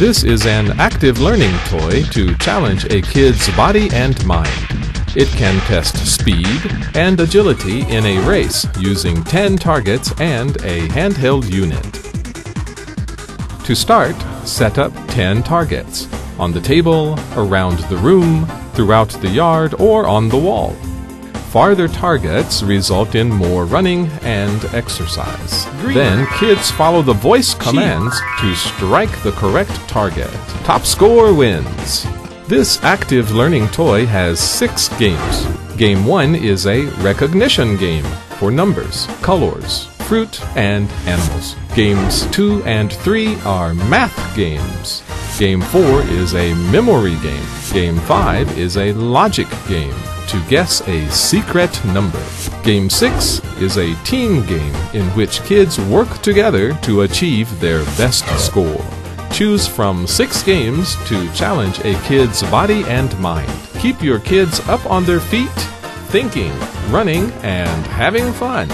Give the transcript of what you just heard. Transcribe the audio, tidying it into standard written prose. This is an active learning toy to challenge a kid's body and mind. It can test speed and agility in a race using 10 targets and a handheld unit. To start, set up 10 targets on the table, around the room, throughout the yard, or on the wall. Farther targets result in more running and exercise. Green. Then kids follow the voice commands to strike the correct target. Top score wins. This active learning toy has 6 games. Game 1 is a recognition game for numbers, colors, fruit, and animals. Games 2 and 3 are math games. Game 4 is a memory game. Game 5 is a logic game to guess a secret number. Game 6 is a team game in which kids work together to achieve their best score. Choose from 6 games to challenge a kid's body and mind. Keep your kids up on their feet, thinking, running, and having fun.